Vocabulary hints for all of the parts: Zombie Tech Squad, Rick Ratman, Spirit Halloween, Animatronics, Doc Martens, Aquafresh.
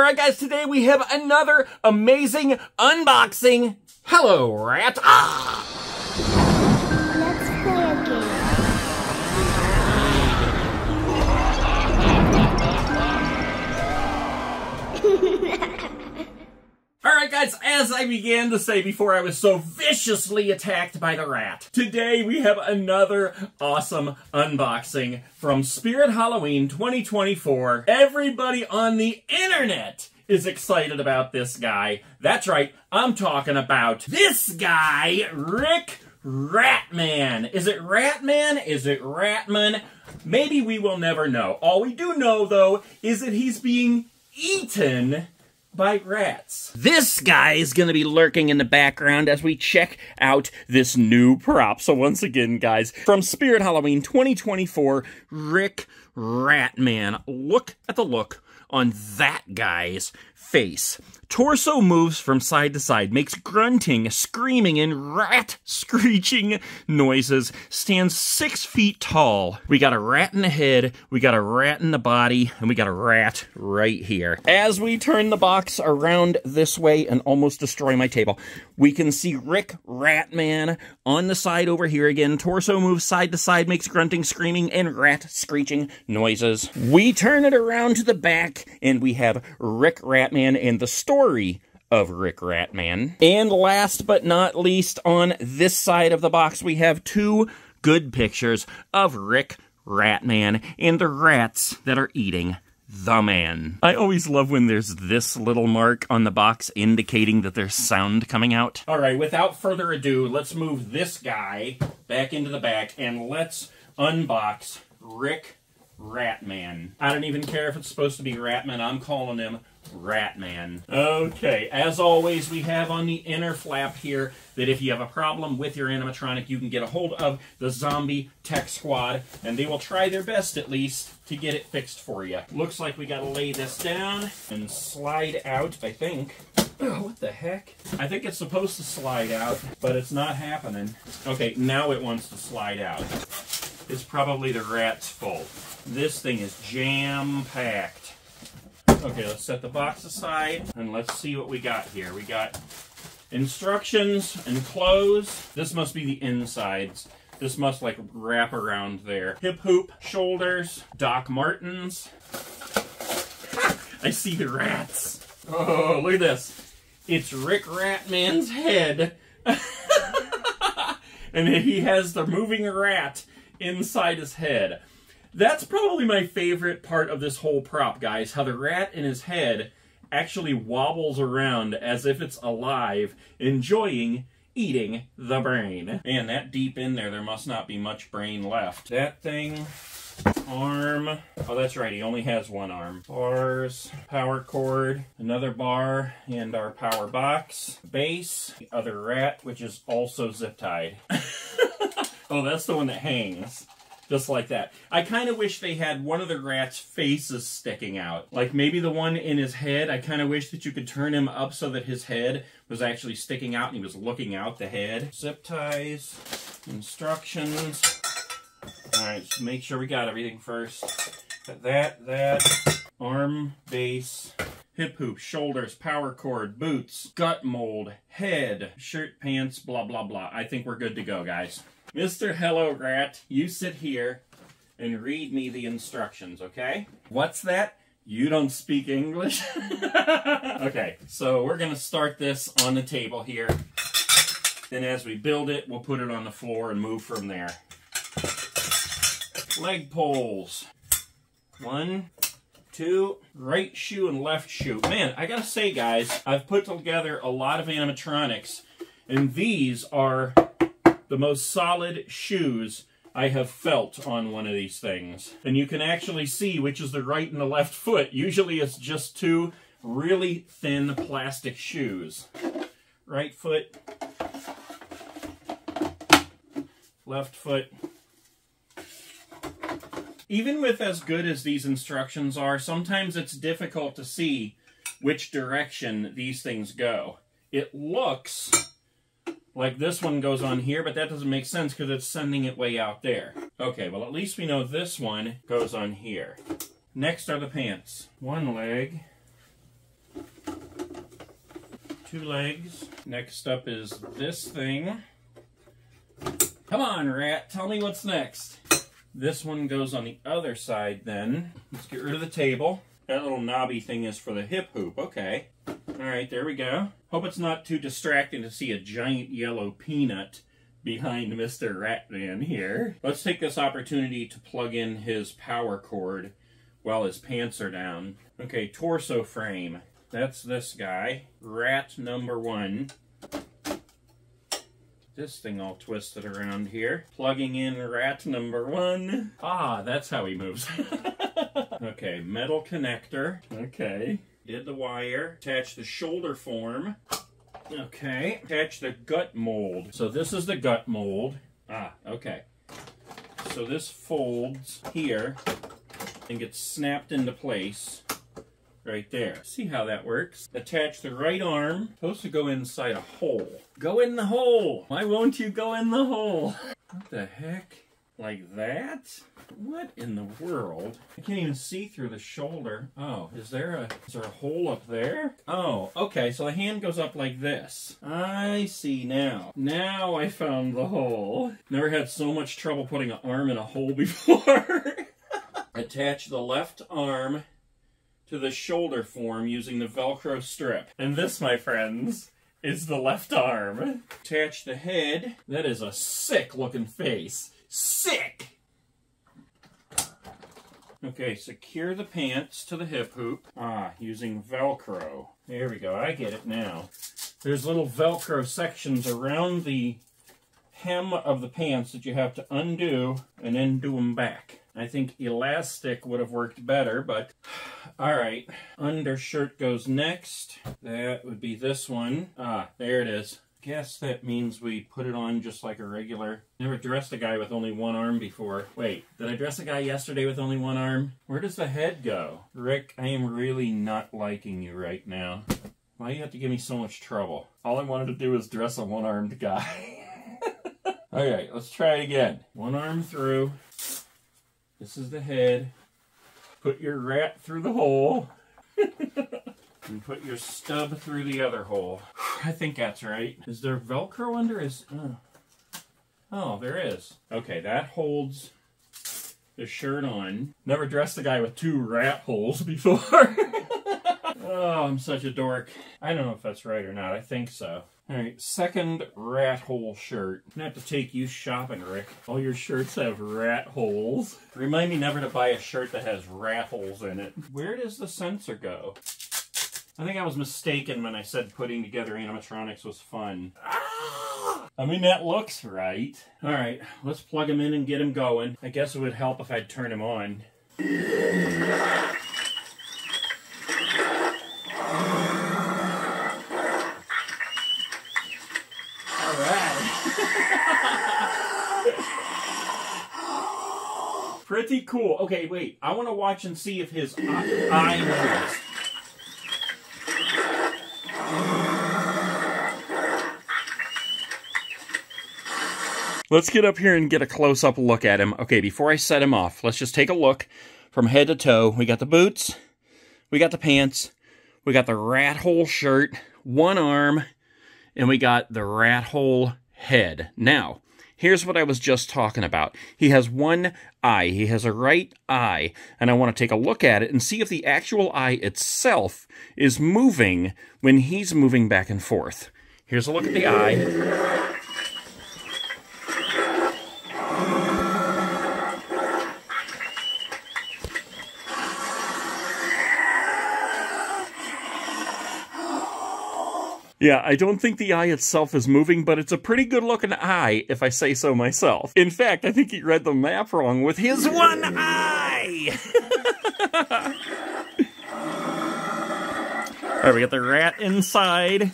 All right, guys, today we have another amazing unboxing. Hello, rat. Let's play a game. All right, guys, as I began to say before, I was so viciously attacked by the rat. Today, we have another awesome unboxing from Spirit Halloween 2024. Everybody on the internet is excited about this guy. That's right, I'm talking about this guy, Rick Ratman. Is it Ratman? Is it Ratman? Maybe we will never know. All we do know, though, is that he's being eaten by rats. This guy is going to be lurking in the background as we check out this new prop. So once again, guys, from Spirit Halloween 2024, Rick Ratman. Look at the look on that guy's face. Torso moves from side to side, makes grunting, screaming, and rat screeching noises, stands 6 feet tall. We got a rat in the head, we got a rat in the body, and we got a rat right here. As we turn the box around this way and almost destroy my table, we can see Rick Ratman on the side over here again. Torso moves side to side, makes grunting, screaming, and rat screeching noises. We turn it around to the back, and we have Rick Ratman and the story of Rick Ratman. And last but not least, on this side of the box, we have two good pictures of Rick Ratman and the rats that are eating the man. I always love when there's this little mark on the box indicating that there's sound coming out. All right, without further ado, let's move this guy back into the back and let's unbox Rick Ratman. I don't even care if it's supposed to be Ratman. I'm calling him Ratman. Okay, as always, we have on the inner flap here that if you have a problem with your animatronic, you can get a hold of the Zombie Tech Squad, and they will try their best, at least, to get it fixed for you. Looks like we gotta lay this down and slide out, I think. Oh, what the heck? I think it's supposed to slide out, but it's not happening. Okay, now it wants to slide out. It's probably the rat's fault. This thing is jam-packed. Okay, let's set the box aside and let's see what we got here. We got instructions and clothes. This must be the insides. This must like wrap around there. Hip hoop, shoulders, Doc Martens. I see the rats. Oh, look at this. It's Rick Ratman's head. And he has the moving rat inside his head. That's probably my favorite part of this whole prop, guys, how the rat in his head actually wobbles around as if it's alive, enjoying eating the brain. Man, that deep in there, there must not be much brain left. That thing, arm, oh, that's right, he only has one arm. Bars, power cord, another bar, and our power box, base, the other rat, which is also zip-tied. Oh, that's the one that hangs. Just like that. I kind of wish they had one of the rat's faces sticking out. Like maybe the one in his head. I kind of wish that you could turn him up so that his head was actually sticking out and he was looking out the head. Zip ties, instructions. All right, just make sure we got everything first. That, arm, base, hip hoop, shoulders, power cord, boots, gut mold, head, shirt, pants, blah, blah, blah. I think we're good to go, guys. Mr. Hello Rat, you sit here and read me the instructions, okay? What's that? You don't speak English? Okay, so we're going to start this on the table here. Then as we build it, we'll put it on the floor and move from there. Leg poles. 1, 2, right shoe and left shoe. Man, I gotta say, guys, I've put together a lot of animatronics, and these are the most solid shoes I have felt on one of these things. And you can actually see which is the right and the left foot. Usually it's just two really thin plastic shoes. Right foot, left foot. Even with as good as these instructions are, sometimes it's difficult to see which direction these things go. It looks like this one goes on here, but that doesn't make sense because it's sending it way out there. Okay, well, at least we know this one goes on here. Next are the pants. One leg, two legs. Next up is this thing. Come on, rat, tell me what's next. This one goes on the other side then. Let's get rid of the table. That little knobby thing is for the hip hoop, okay. Alright, there we go. Hope it's not too distracting to see a giant yellow peanut behind Mr. Ratman here. Let's take this opportunity to plug in his power cord while his pants are down. Okay, torso frame. That's this guy. Rat number one. This thing all twisted around here. Plugging in rat number one. Ah, that's how he moves. Okay, metal connector. Okay. Did the wire. Attach the shoulder form. Okay. Attach the gut mold. So this is the gut mold. Ah, okay. So this folds here and gets snapped into place right there. See how that works? Attach the right arm. Supposed to go inside a hole. Go in the hole! Why won't you go in the hole? What the heck? Like that? What in the world? I can't even see through the shoulder. Oh, is there a hole up there? Oh, okay, so the hand goes up like this. I see now. Now I found the hole. Never had so much trouble putting an arm in a hole before. Attach the left arm to the shoulder form using the Velcro strip. And this, my friends, is the left arm. Attach the head. That is a sick looking face. Sick! Okay, secure the pants to the hip hoop. Ah, using Velcro. There we go, I get it now. There's little Velcro sections around the hem of the pants that you have to undo and then do them back. I think elastic would have worked better, but alright. Undershirt goes next. That would be this one. Ah, there it is. Guess that means we put it on just like a regular. Never dressed a guy with only one arm before. Wait, did I dress a guy yesterday with only one arm? Where does the head go? Rick, I am really not liking you right now. Why do you have to give me so much trouble? All I wanted to do was dress a one-armed guy. Okay, let's try it again. One arm through. This is the head. Put your rat through the hole. And put your stub through the other hole. I think that's right. Is there Velcro under his... Oh, there is. Okay, that holds the shirt on. Never dressed a guy with two rat holes before. Oh, I'm such a dork. I don't know if that's right or not. I think so. All right, second rat hole shirt. I'm gonna have to take you shopping, Rick. All your shirts have rat holes. Remind me never to buy a shirt that has rat holes in it. Where does the sensor go? I think I was mistaken when I said putting together animatronics was fun. I mean, that looks right. All right, let's plug him in and get him going. I guess it would help if I'd turn him on. All right. Pretty cool. Okay, wait. I want to watch and see if his eye moves. Let's get up here and get a close-up look at him. Okay, before I set him off, let's just take a look from head to toe. We got the boots, we got the pants, we got the rat hole shirt, one arm, and we got the rat hole head. Now, here's what I was just talking about. He has one eye. He has a right eye, and I want to take a look at it and see if the actual eye itself is moving when he's moving back and forth. Here's a look at the eye. Yeah, I don't think the eye itself is moving, but it's a pretty good-looking eye, if I say so myself. In fact, I think he read the map wrong with his one eye! All right, we got the rat inside.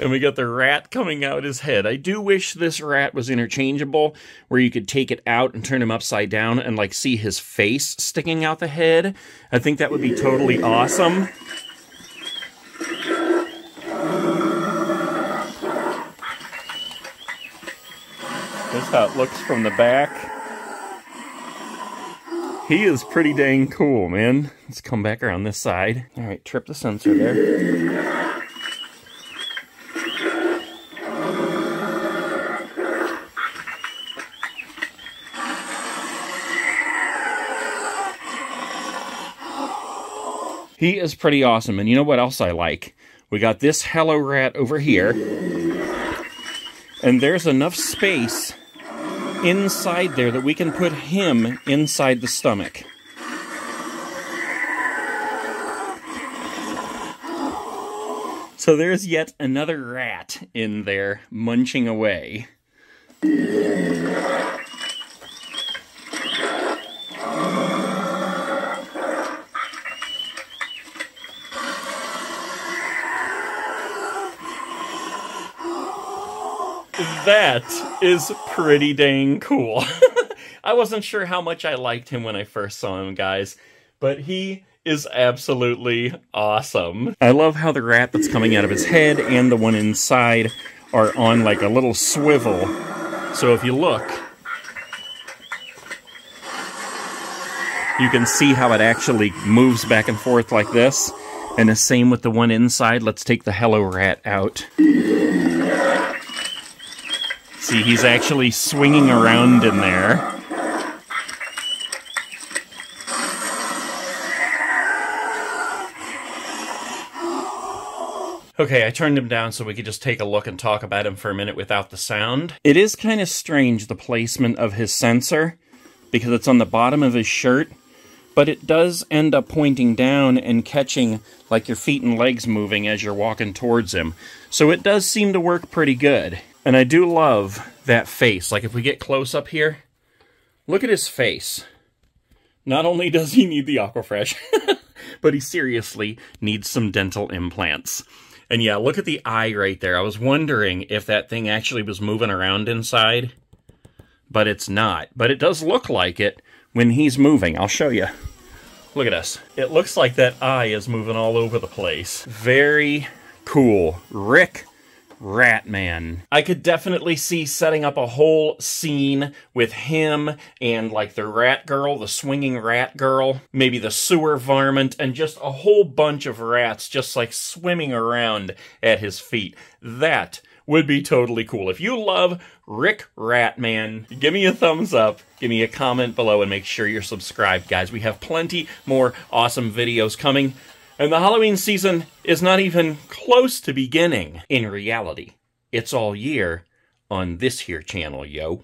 And we got the rat coming out his head. I do wish this rat was interchangeable, where you could take it out and turn him upside down and, like, see his face sticking out the head. I think that would be totally awesome. Here's how it looks from the back. He is pretty dang cool, man. Let's come back around this side. All right, trip the sensor there. He is pretty awesome, and you know what else I like? We got this Hello Rat over here, and there's enough space inside there that we can put him inside the stomach. So there's yet another rat in there munching away. That is pretty dang cool. I wasn't sure how much I liked him when I first saw him, guys, but he is absolutely awesome. I love how the rat that's coming out of his head and the one inside are on like a little swivel. So if you look, you can see how it actually moves back and forth like this. And the same with the one inside. Let's take the Hello Rat out. See, he's actually swinging around in there. Okay, I turned him down so we could just take a look and talk about him for a minute without the sound. It is kind of strange, the placement of his sensor, because it's on the bottom of his shirt, but it does end up pointing down and catching like your feet and legs moving as you're walking towards him. So it does seem to work pretty good. And I do love that face. Like, if we get close up here, look at his face. Not only does he need the Aquafresh, but he seriously needs some dental implants. And yeah, look at the eye right there. I was wondering if that thing actually was moving around inside, but it's not. But it does look like it when he's moving. I'll show you. Look at us. It looks like that eye is moving all over the place. Very cool. Rick Ratman. I could definitely see setting up a whole scene with him and like the rat girl, the swinging rat girl, maybe the sewer varmint, and just a whole bunch of rats just like swimming around at his feet. That would be totally cool. If you love Rick Ratman, give me a thumbs up, give me a comment below, and make sure you're subscribed, guys. We have plenty more awesome videos coming. And the Halloween season is not even close to beginning. In reality, it's all year on this here channel, yo.